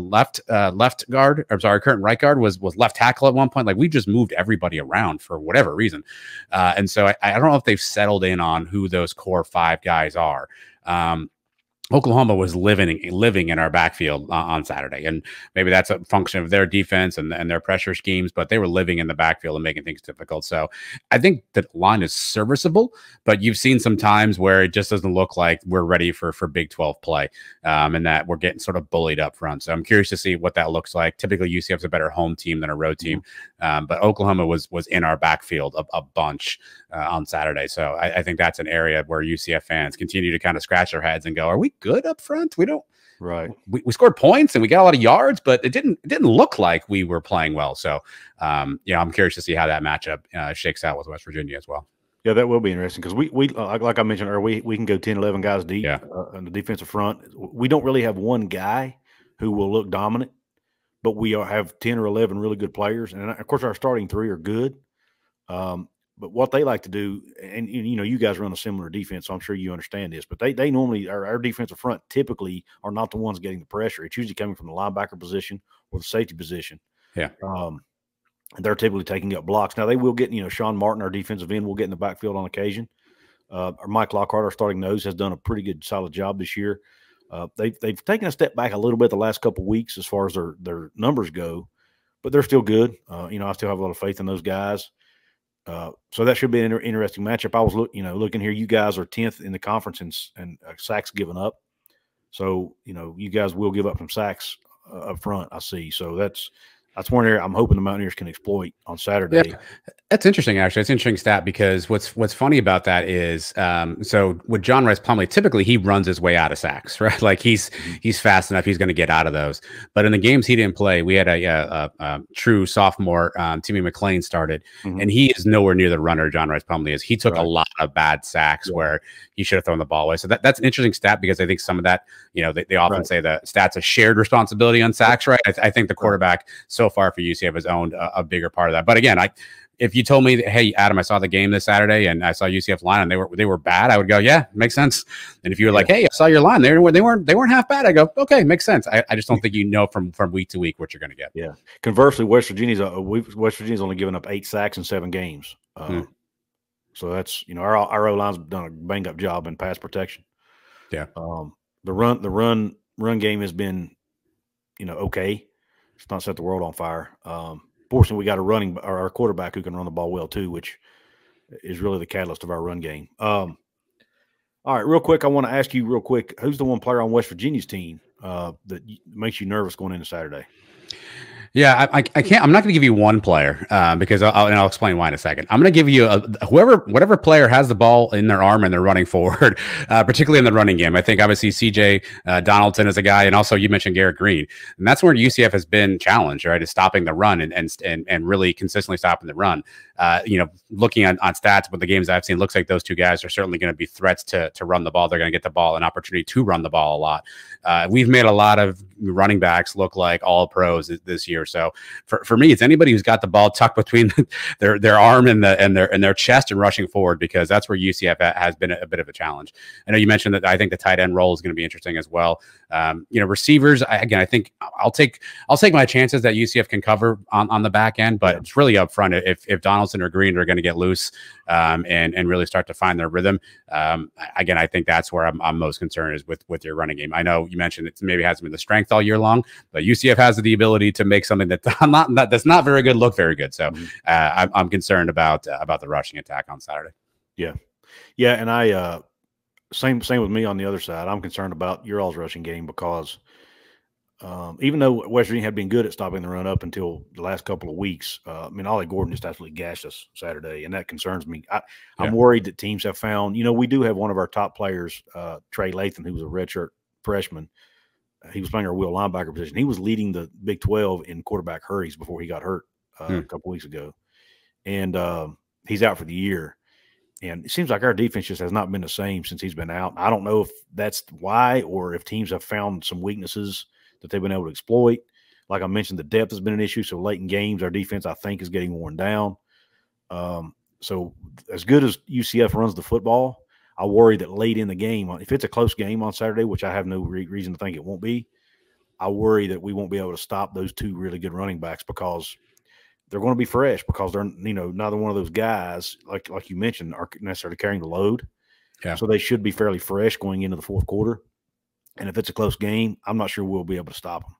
left guard, I'm sorry, our current right guard was left tackle at one point. Like, we just moved everybody around for whatever reason. And so I don't know if they've settled in on who those core five guys are. Oklahoma was living in our backfield on Saturday, and maybe that's a function of their defense and their pressure schemes, but they were living in the backfield and making things difficult. So I think the line is serviceable, but you've seen some times where it just doesn't look like we're ready for Big 12 play, and that we're getting sort of bullied up front. So I'm curious to see what that looks like. Typically, UCF's a better home team than a road team, but Oklahoma was in our backfield a bunch on Saturday. So I think that's an area where UCF fans continue to kind of scratch their heads and go, are we good up front? We scored points and we got a lot of yards, but it didn't look like we were playing well. So yeah, I'm curious to see how that matchup shakes out with West Virginia as well. Yeah, that will be interesting because we like I mentioned earlier, we can go 10-11 guys deep on the defensive front. We don't really have one guy who will look dominant, but we have 10 or 11 really good players, and of course our starting three are good. But what they like to do, and you know, you guys run a similar defense, so I'm sure you understand this, but they normally, our defensive front typically are not the ones getting the pressure. It's usually coming from the linebacker position or the safety position. Yeah. They're typically taking up blocks. Now, they will get, you know, Sean Martin, our defensive end, will get in the backfield on occasion. Or Mike Lockhart, our starting nose, has done a pretty good, solid job this year. They've taken a step back a little bit the last couple of weeks as far as their numbers go, but they're still good. You know, I still have a lot of faith in those guys. So that should be an interesting matchup. I was looking here. You guys are 10th in the conference in sacks given up. So, you know, you guys will give up some sacks up front, I see. So that's one area I'm hoping the Mountaineers can exploit on Saturday. Yeah, that's interesting, actually. It's an interesting stat because what's funny about that is, so with John Rhys Plumlee, typically he runs his way out of sacks, right? Like he's fast enough, he's going to get out of those. But in the games he didn't play, we had a true sophomore, Timmy McLean started, and he is nowhere near the runner John Rhys Plumlee is. He took a lot of bad sacks where he should have thrown the ball away. So that's an interesting stat because I think some of that, you know, they often say that stats a shared responsibility on sacks, right? I think the quarterback so far for UCF has owned a bigger part of that. But again, if you told me that, hey, Adam, I saw the game this Saturday and I saw UCF line and they were bad, I would go, yeah, makes sense. And if you were like, hey, I saw your line, they weren't half bad, I go, okay, makes sense. I just don't think you know from week to week what you're going to get. Yeah. Conversely, West Virginia's only given up 8 sacks in 7 games. So that's, you know, our O-line's done a bang up job in pass protection. Yeah. The run game has been, you know, okay. It's not set the world on fire. Fortunately, we got our quarterback who can run the ball well too, which is really the catalyst of our run game. All right, real quick, I want to ask you real quick, who's the one player on West Virginia's team that makes you nervous going into Saturday? Yeah, I can't. I'm not going to give you one player because I'll explain why in a second. I'm going to give you whatever player has the ball in their arm and they're running forward, particularly in the running game. I think obviously C.J. Donaldson is a guy, and also you mentioned Garrett Green, and that's where UCF has been challenged, right? Is stopping the run and really consistently stopping the run. You know, looking on stats, but the games I've seen, looks like those two guys are certainly going to be threats to run the ball. They're going to get the ball, an opportunity to run the ball a lot. We've made a lot of running backs look like all pros this year. So for me, it's anybody who's got the ball tucked between their arm and their chest and rushing forward, because that's where UCF has been a bit of a challenge. I know you mentioned that. I think the tight end role is going to be interesting as well. You know, receivers, again, I think I'll take my chances that UCF can cover on the back end, but it's really up front if Donaldson or Green are going to get loose and really start to find their rhythm. Again, I think that's where I'm most concerned is with your running game. I know you mentioned it maybe hasn't been the strength all year long, but UCF has the ability to make something that's not very good look very good. So I'm concerned about the rushing attack on Saturday. Yeah, and I same with me on the other side. I'm concerned about your all's rushing game because Even though West Virginia had been good at stopping the run up until the last couple of weeks, I mean, Ollie Gordon just absolutely gashed us Saturday, and that concerns me. I'm worried that teams have found, you know, we do have one of our top players, Trey Latham, who was a redshirt freshman. He was playing our wheel linebacker position. He was leading the Big 12 in quarterback hurries before he got hurt a couple weeks ago. And he's out for the year. And it seems like our defense just has not been the same since he's been out. I don't know if that's why or if teams have found some weaknesses that they've been able to exploit. Like I mentioned, the depth has been an issue. So late in games, our defense, I think, is getting worn down. So as good as UCF runs the football, I worry that late in the game, if it's a close game on Saturday, which I have no reason to think it won't be, I worry that we won't be able to stop those two really good running backs because – they're going to be fresh because they're, you know, neither one of those guys, like you mentioned, are necessarily carrying the load. Yeah. So they should be fairly fresh going into the fourth quarter. And if it's a close game, I'm not sure we'll be able to stop them.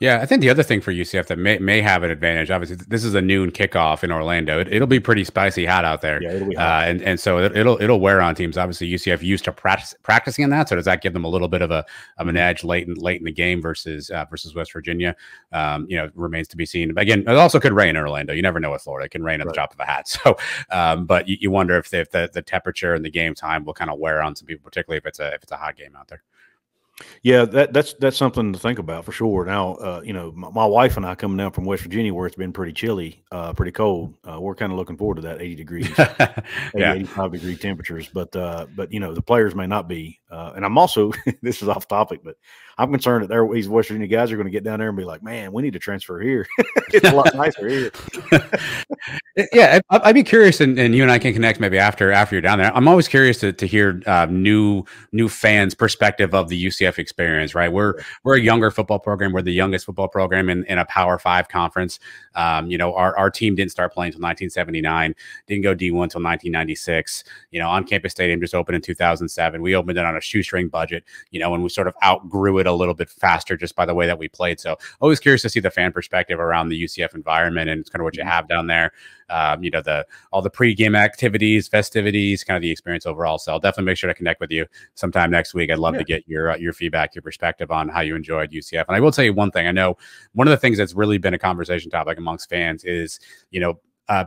Yeah, I think the other thing for UCF that may have an advantage, obviously, this is a noon kickoff in Orlando. It'll be pretty spicy hot out there. Yeah, it'll be hot. And so it'll wear on teams. Obviously, UCF used to practicing on that. So does that give them a little bit of an edge late in the game versus West Virginia? You know, remains to be seen. But again, it also could rain in Orlando. You never know with Florida; it can rain at the drop of a hat. So, but you wonder if the temperature and the game time will kind of wear on some people, particularly if it's a hot game out there. Yeah, that's something to think about for sure. Now, you know, my wife and I coming down from West Virginia where it's been pretty chilly, pretty cold. We're kind of looking forward to that 80 degrees, 85 degree temperatures. But you know, the players may not be. And I'm also this is off topic, but I'm concerned that these West Virginia guys are going to get down there and be like, man, we need to transfer here. It's a lot nicer here. Yeah, I'd be curious, and you and I can connect maybe after you're down there. I'm always curious to hear new fans' perspective of the UCF experience, right? We're a younger football program. We're the youngest football program in a Power 5 conference. You know, our team didn't start playing until 1979, didn't go D1 until 1996. You know, on-campus stadium just opened in 2007. We opened it on a shoestring budget, you know, and we sort of outgrew it a little bit faster just by the way that we played. So always curious to see the fan perspective around the UCF environment and kind of what you have down there. You know, all the pregame activities, festivities, kind of the experience overall. So I'll definitely make sure to connect with you sometime next week. I'd love to get your feedback, your perspective on how you enjoyed UCF. And I will tell you one thing. I know one of the things that's really been a conversation topic amongst fans is, you know,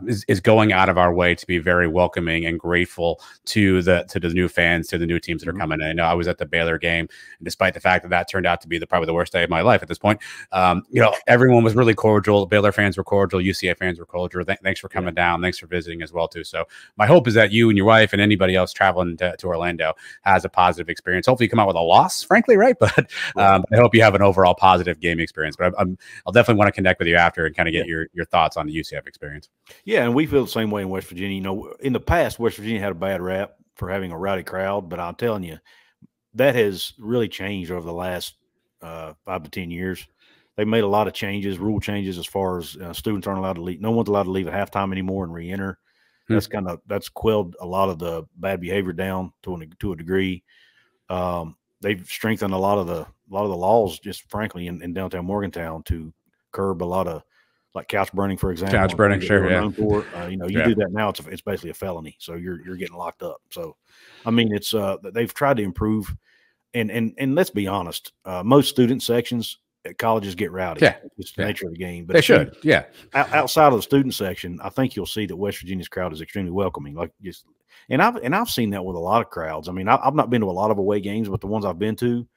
is going out of our way to be very welcoming and grateful to the new fans, to the new teams that are coming in. I know I was at the Baylor game, and despite the fact that turned out to be probably the worst day of my life at this point, you know, everyone was really cordial. Baylor fans were cordial. UCF fans were cordial. Thanks for coming down. Thanks for visiting as well too. So my hope is that you and your wife and anybody else traveling to Orlando has a positive experience. Hopefully you come out with a loss, frankly, right? But I hope you have an overall positive game experience. But I'll definitely want to connect with you after and kind of get your thoughts on the UCF experience. Yeah, and we feel the same way in West Virginia. You know, in the past, West Virginia had a bad rap for having a rowdy crowd, but I'm telling you, that has really changed over the last 5 to 10 years. They've made a lot of changes, rule changes as far as students aren't allowed to leave. No one's allowed to leave at halftime anymore and re-enter. That's quelled a lot of the bad behavior down to a degree. They've strengthened a lot of the laws, just frankly, in downtown Morgantown to curb a lot of, like couch burning, for example. Couch burning, sure, yeah. You know, you do that now, it's basically a felony, so you're getting locked up. So, I mean, it's they've tried to improve, and let's be honest, most student sections at colleges get rowdy. Yeah, it's the nature of the game. But they should, yeah. Outside of the student section, I think you'll see that West Virginia's crowd is extremely welcoming. Like, just, and I've seen that with a lot of crowds. I mean, I've not been to a lot of away games, but the ones I've been to,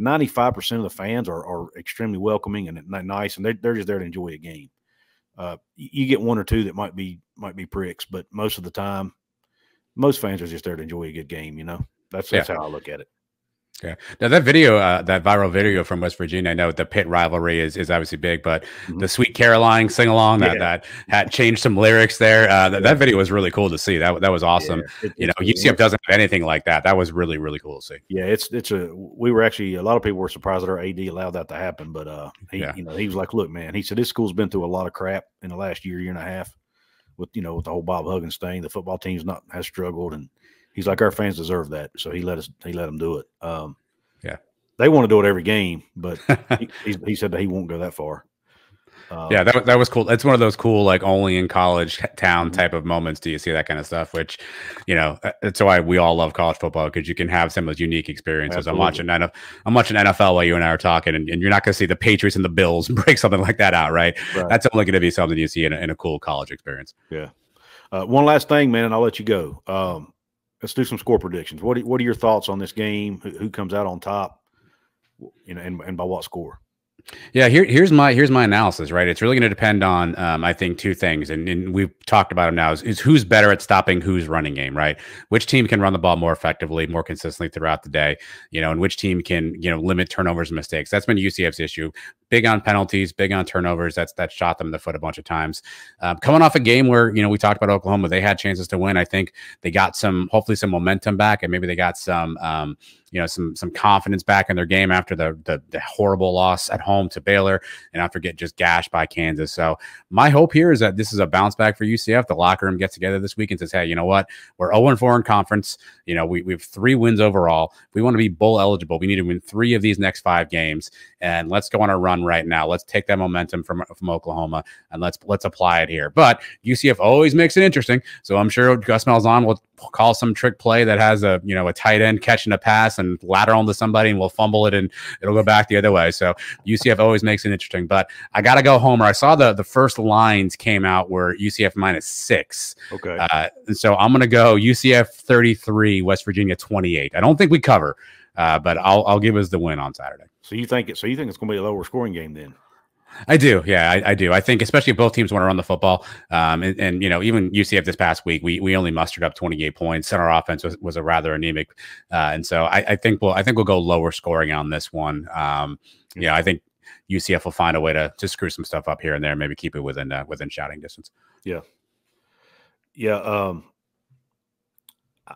95% of the fans are extremely welcoming and nice, and they're just there to enjoy a game. You get one or two that might be pricks, but most of the time, most fans are just there to enjoy a good game. You know, that's how I look at it. Yeah. Now that video, that viral video from West Virginia, I know the Pitt rivalry is obviously big, but the Sweet Caroline sing along that had changed some lyrics there. That video was really cool to see. That was awesome. Yeah, you know, UCF doesn't have anything like that. That was really, really cool to see. Yeah, we were actually, a lot of people were surprised that our AD allowed that to happen, but you know, he was like, look, man, he said this school's been through a lot of crap in the last year and a half with, you know, with the whole Bob Huggins thing. The football team's has struggled, and he's like, our fans deserve that, so he let them do it. They want to do it every game, but he said that he won't go that far. Yeah, that was cool. It's one of those cool, like, only in college town type of moments do you see that kind of stuff, which, you know, that's why we all love college football, because you can have some of those unique experiences. Absolutely. I'm watching NFL while you and I are talking, and you're not going to see the Patriots and the Bills break something like that out, right? That's only going to be something you see in a cool college experience. Yeah. One last thing, man, and I'll let you go. Let's do some score predictions. What are your thoughts on this game? Who comes out on top, you know, and by what score? Yeah, here's my analysis, right? It's really going to depend on, I think, two things, and we've talked about them now, is who's better at stopping who's running game, right? Which team can run the ball more effectively, more consistently throughout the day, you know, and which team can, you know, limit turnovers and mistakes. That's been UCF's issue. Big on penalties, big on turnovers. That shot them in the foot a bunch of times. Coming off a game where, you know, we talked about Oklahoma, they had chances to win. I think they got some, hopefully some momentum back, and maybe they got some, you know, some confidence back in their game after the horrible loss at home to Baylor, and after getting just gashed by Kansas. So my hope here is that this is a bounce back for UCF. The locker room gets together this week and says, hey, you know what? We're 0-4 in conference. You know, we have 3 wins overall. If we want to be bowl eligible, we need to win 3 of these next 5 games, and let's go on a run right now. Let's take that momentum from Oklahoma, and let's apply it here. But UCF always makes it interesting, so I'm sure Gus Malzahn will call some trick play that has a, you know, a tight end catching a pass and lateral to somebody, and we'll fumble it and it'll go back the other way. So UCF always makes it interesting. But I gotta go home. Or I saw the first lines came out where UCF -6. Okay, and so I'm gonna go UCF 33, West Virginia 28. I don't think we cover, but I'll give us the win on Saturday. So you think it's going to be a lower scoring game then? I do. Yeah, I do. I think especially if both teams want to run the football. And you know, even UCF this past week, we only mustered up 28 points, and our offense was a rather anemic. And so I think we'll go lower scoring on this one. Yeah, I think UCF will find a way to screw some stuff up here and there, and maybe keep it within shouting distance. Yeah. Yeah.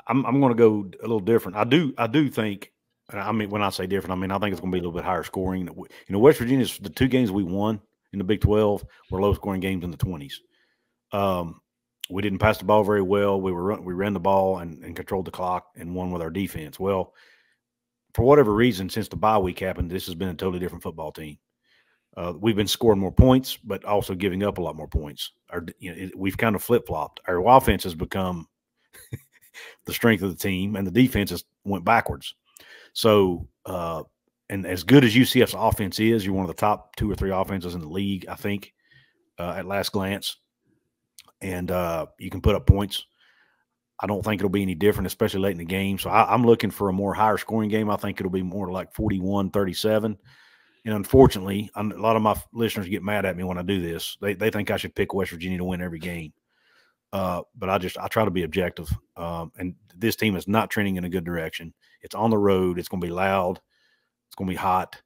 I'm going to go a little different. I do think. I mean, when I say different, I mean, I think it's going to be a little bit higher scoring. You know, West Virginia's, the 2 games we won in the Big 12 were low-scoring games in the 20s. We didn't pass the ball very well. We ran the ball and controlled the clock and won with our defense. Well, for whatever reason, since the bye week happened, this has been a totally different football team. We've been scoring more points, but also giving up a lot more points. We've kind of flip-flopped. Our offense has become the strength of the team, and the defense has went backwards. So, and as good as UCF's offense is, you're one of the top 2 or 3 offenses in the league, I think, at last glance. And you can put up points. I don't think it'll be any different, especially late in the game. So I'm looking for a more higher scoring game. I think it'll be more like 41-37. And unfortunately, a lot of my listeners get mad at me when I do this. They think I should pick West Virginia to win every game. But I try to be objective. And this team is not trending in a good direction. It's on the road. It's going to be loud. It's going to be hot.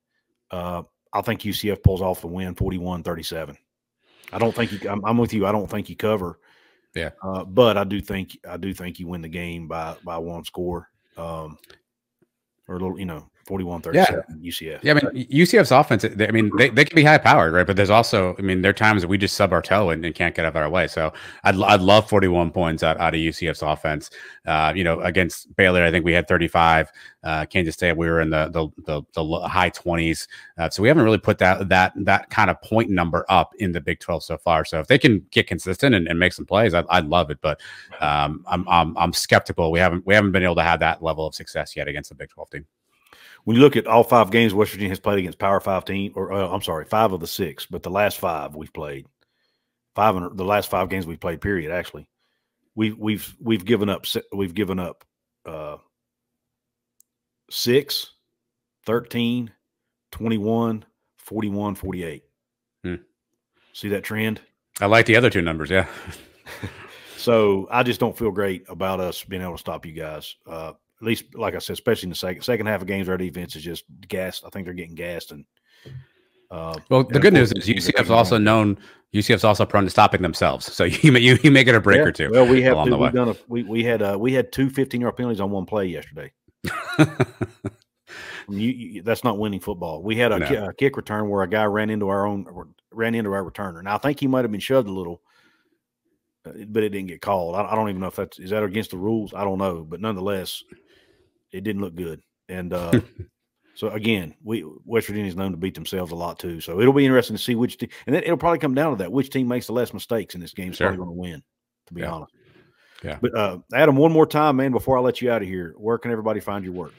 I think UCF pulls off the win, 41-37. I don't think you. I'm with you. I don't think you cover. Yeah. But I do think you win the game by 1 score, or a little, you know. 41-37, yeah. UCF. Yeah, I mean, UCF's offense, I mean, they can be high-powered, right? But there's also, I mean, there are times that we just sub our toe and can't get out of our way. So I'd love 41 points out of UCF's offense. You know, against Baylor, I think we had 35. Kansas State, we were in the high 20s. So we haven't really put that kind of point number up in the Big 12 so far. So if they can get consistent and make some plays, I'd love it. But I'm skeptical. We haven't been able to have that level of success yet against the Big 12 team. When you look at all 5 games West Virginia has played against Power 5 team, or I'm sorry, 5 of the 6, but the last 5 we've played, the last 5 games we've played. Period. Actually, we've given up 6, 13, 21, 41, 48. See that trend? I like the other 2 numbers. Yeah. So I just don't feel great about us being able to stop you guys. At least, like I said, especially in the second half of games, our defense is just gassed. I think they're getting gassed. And well, the good news is UCF's also prone to stopping themselves. So you may get a break or two. Well, we have along the way. We had 2 15-yard penalties on 1 play yesterday. That's not winning football. We had a kick return where a guy ran into our returner. Now I think he might have been shoved a little, but it didn't get called. I don't even know if is that against the rules. I don't know, but nonetheless, it didn't look good. And So, again, West Virginia is known to beat themselves a lot, too. So, it'll be interesting to see which team. And then it'll probably come down to that. Which team makes the less mistakes in this game is probably going to win, to be honest. Yeah. But, Adam, one more time, man, before I let you out of here, where can everybody find your work?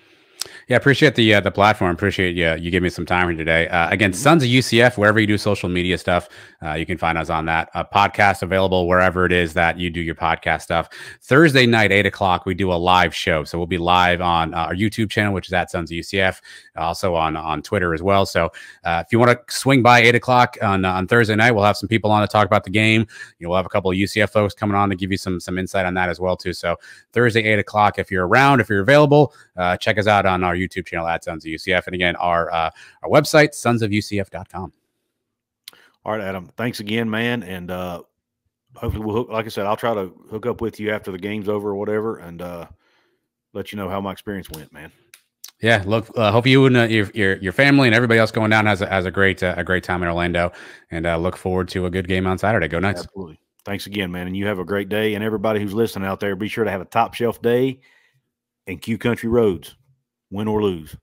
Yeah, appreciate the platform. Appreciate you giving me some time here today. Again, Sons of UCF, wherever you do social media stuff, you can find us on that. Podcast available wherever it is that you do your podcast stuff. Thursday night, 8 o'clock, we do a live show. So we'll be live on our YouTube channel, which is at Sons of UCF, also on Twitter as well. So if you want to swing by 8 o'clock on Thursday night, we'll have some people on to talk about the game. You know, we'll have a couple of UCF folks coming on to give you some insight on that as well too. So Thursday, 8 o'clock, if you're around, if you're available, check us out on our YouTube channel at Sons of UCF, and again our website, sonsofUCF.com. All right, Adam, thanks again, man, and hopefully we'll hook, like I said, I'll try to hook up with you after the game's over or whatever, and let you know how my experience went, man. Yeah, look, hope you and your family and everybody else going down has a great time in Orlando, and look forward to a good game on Saturday. Go Knights! Absolutely, thanks again, man, and you have a great day. And everybody who's listening out there, be sure to have a top shelf day and Q Country Roads. Win or lose.